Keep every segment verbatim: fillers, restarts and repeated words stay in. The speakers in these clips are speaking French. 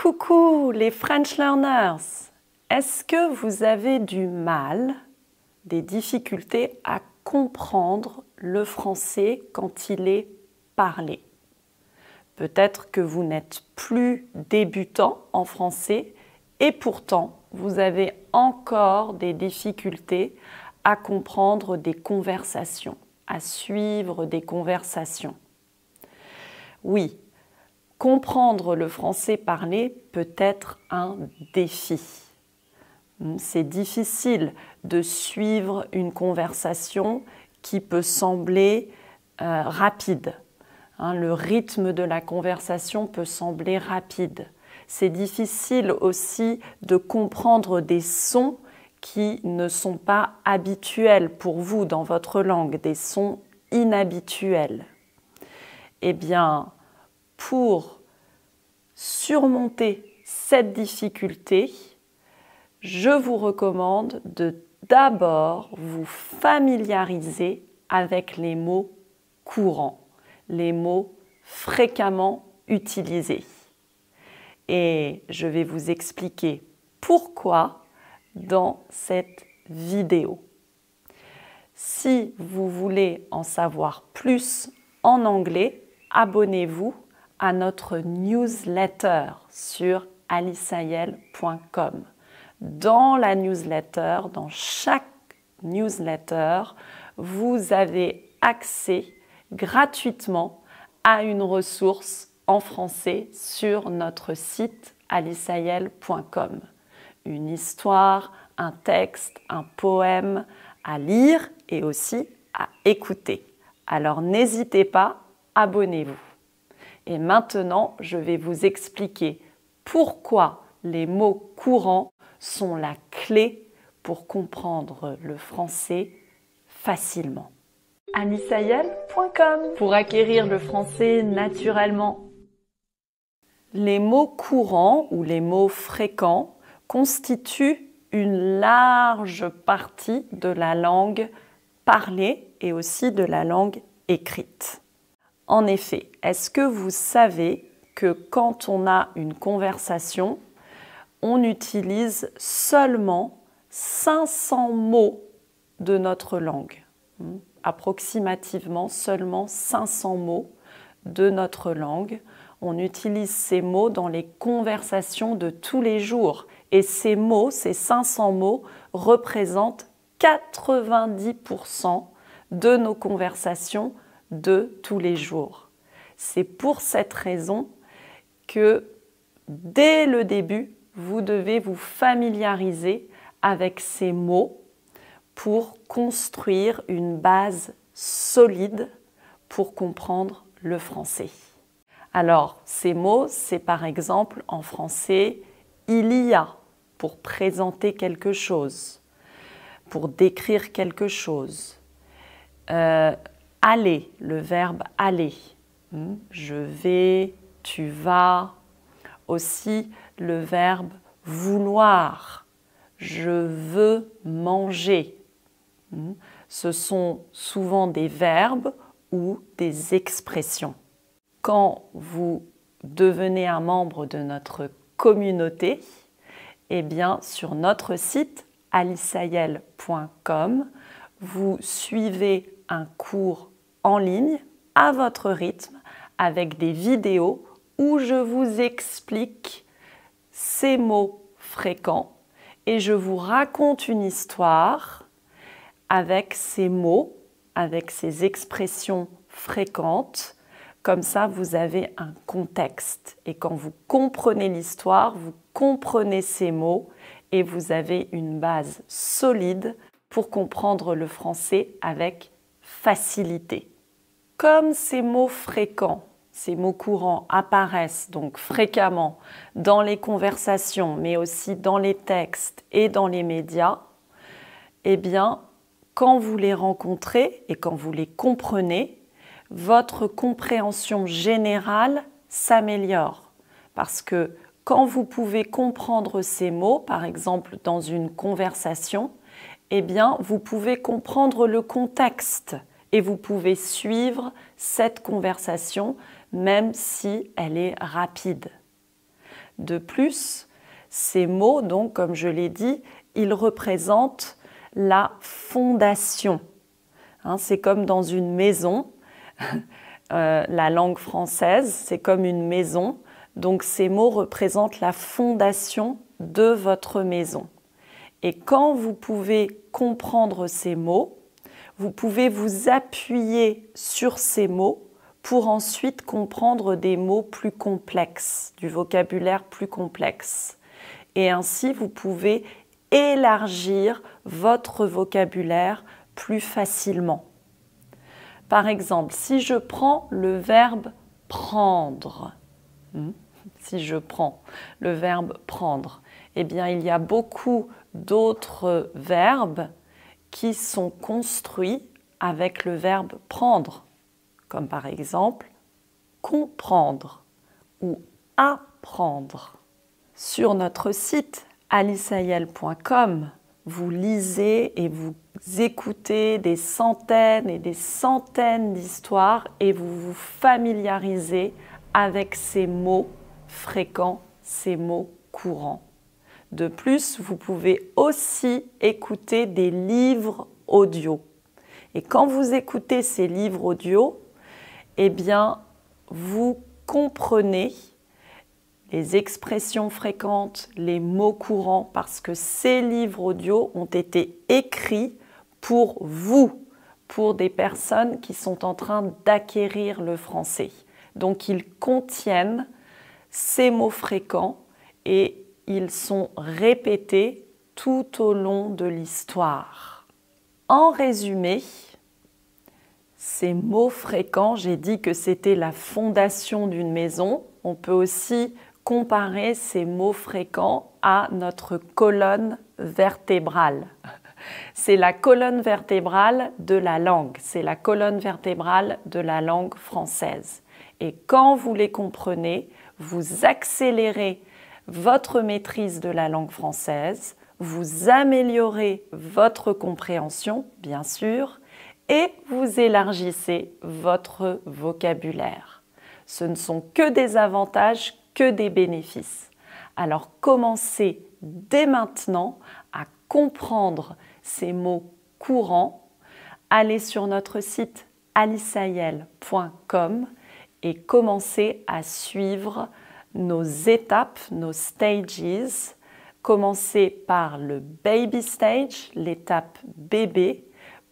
Coucou les French Learners! Est-ce que vous avez du mal, des difficultés à comprendre le français quand il est parlé? Peut-être que vous n'êtes plus débutant en français et pourtant vous avez encore des difficultés à comprendre des conversations, à suivre des conversations. Oui, comprendre le français parlé peut être un défi. C'est difficile de suivre une conversation qui peut sembler euh, rapide. Hein, le rythme de la conversation peut sembler rapide. C'est difficile aussi de comprendre des sons qui ne sont pas habituels pour vous dans votre langue, des sons inhabituels. Eh bien, pour surmonter cette difficulté, je vous recommande de d'abord vous familiariser avec les mots courants, les mots fréquemment utilisés. Et je vais vous expliquer pourquoi dans cette vidéo. Si vous voulez en savoir plus en anglais, abonnez-vous à notre newsletter sur alice ayel point com. Dans la newsletter, dans chaque newsletter, vous avez accès gratuitement à une ressource en français sur notre site alice ayel point com. Une histoire, un texte, un poème à lire et aussi à écouter. Alors n'hésitez pas, abonnez-vous. Et maintenant, je vais vous expliquer pourquoi les mots courants sont la clé pour comprendre le français facilement. alice ayel point com pour acquérir le français naturellement. Les mots courants ou les mots fréquents constituent une large partie de la langue parlée et aussi de la langue écrite. En effet, est-ce que vous savez que quand on a une conversation, on utilise seulement cinq cents mots de notre langue, approximativement seulement cinq cents mots de notre langue. On utilise ces mots dans les conversations de tous les jours et ces mots, ces cinq cents mots, représentent quatre-vingt-dix pour cent de nos conversations de tous les jours. C'est pour cette raison que dès le début, vous devez vous familiariser avec ces mots pour construire une base solide pour comprendre le français. Alors, ces mots, c'est par exemple en français « il y a » pour présenter quelque chose, pour décrire quelque chose. Euh, « aller », le verbe « aller », « je vais »,« tu vas », aussi le verbe « vouloir », « je veux manger ». Ce sont souvent des verbes ou des expressions. Quand vous devenez un membre de notre communauté, eh bien sur notre site alice ayel point com, vous suivez un cours en ligne à votre rythme avec des vidéos où je vous explique ces mots fréquents et je vous raconte une histoire avec ces mots, avec ces expressions fréquentes. Comme ça, vous avez un contexte. Et quand vous comprenez l'histoire, vous comprenez ces mots et vous avez une base solide pour comprendre le français avec facilité. Comme ces mots fréquents, ces mots courants apparaissent donc fréquemment dans les conversations, mais aussi dans les textes et dans les médias, eh bien, quand vous les rencontrez et quand vous les comprenez, votre compréhension générale s'améliore. Parce que quand vous pouvez comprendre ces mots, par exemple dans une conversation, eh bien, vous pouvez comprendre le contexte et vous pouvez suivre cette conversation même si elle est rapide. De plus, ces mots, donc, comme je l'ai dit, ils représentent la fondation. Hein, c'est comme dans une maison. euh, la langue française, c'est comme une maison. Donc ces mots représentent la fondation de votre maison. Et quand vous pouvez comprendre ces mots, vous pouvez vous appuyer sur ces mots pour ensuite comprendre des mots plus complexes, du vocabulaire plus complexe. Et ainsi, vous pouvez élargir votre vocabulaire plus facilement. Par exemple, si je prends le verbe « prendre », si je prends le verbe « prendre », eh bien, il y a beaucoup d'autres verbes qui sont construits avec le verbe « prendre », comme par exemple « comprendre » ou « apprendre ». Sur notre site alice ayel point com, vous lisez et vous écoutez des centaines et des centaines d'histoires et vous vous familiarisez avec ces mots fréquents, ces mots courants. De plus, vous pouvez aussi écouter des livres audio. Et quand vous écoutez ces livres audio, eh bien, vous comprenez les expressions fréquentes, les mots courants, parce que ces livres audio ont été écrits pour vous, pour des personnes qui sont en train d'acquérir le français. Donc, ils contiennent ces mots fréquents et ils sont répétés tout au long de l'histoire. En résumé, ces mots fréquents, j'ai dit que c'était la fondation d'une maison. On peut aussi comparer ces mots fréquents à notre colonne vertébrale. C'est la colonne vertébrale de la langue. C'est la colonne vertébrale de la langue française. Et quand vous les comprenez, vous accélérez votre maîtrise de la langue française, vous améliorez votre compréhension, bien sûr, et vous élargissez votre vocabulaire. Ce ne sont que des avantages, que des bénéfices. Alors commencez dès maintenant à comprendre ces mots courants. Allez sur notre site alice ayel point com et commencez à suivre nos étapes, nos stages. Commencez par le baby stage, l'étape bébé,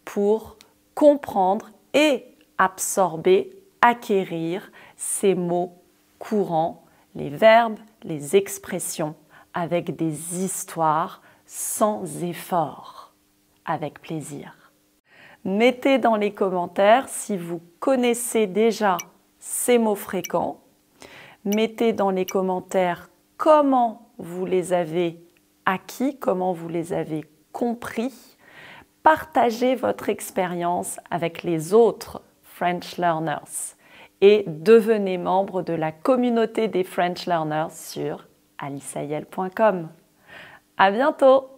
pour comprendre et absorber, acquérir ces mots courants, les verbes, les expressions, avec des histoires sans effort, avec plaisir. Mettez dans les commentaires si vous connaissez déjà ces mots fréquents. Mettez dans les commentaires comment vous les avez acquis, comment vous les avez compris. Partagez votre expérience avec les autres French Learners et devenez membre de la communauté des French Learners sur alice ayel point com. À bientôt!